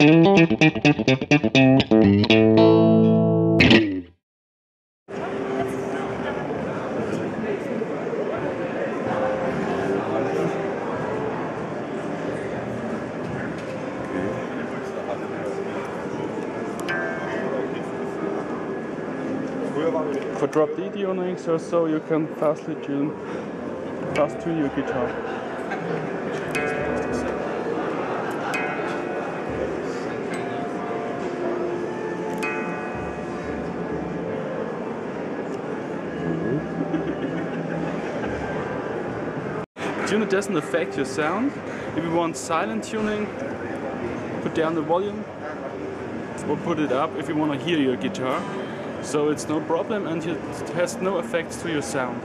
For drop D tunings or so, you can fastly tune fast to your guitar. Tuning doesn't affect your sound. If you want silent tuning, put down the volume or put it up if you want to hear your guitar. So it's no problem and it has no effects to your sound.